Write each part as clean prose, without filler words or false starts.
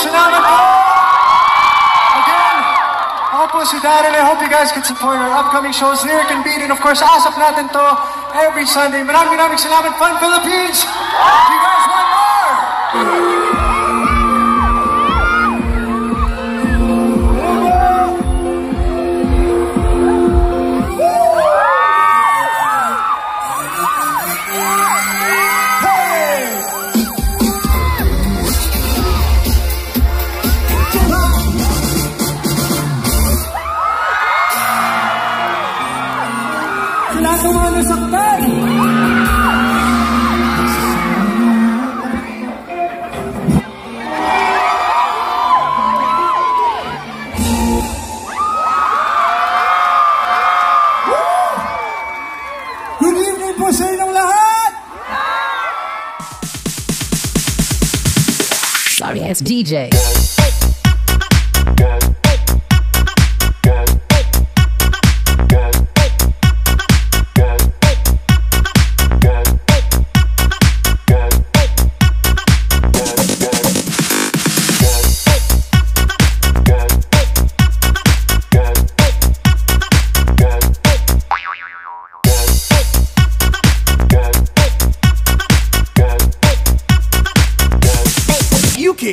Salamat po! Again, ako po si Darren. I hope you guys can support our upcoming shows, Lyric and Beat, and of course, Asap Natin To every Sunday. Maraming salamat, Fun Philippines! Do you guys want more? Lahat ng mga nasaktan, good evening po sa inyong lahat. Sorry, it's DJ.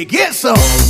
Get some.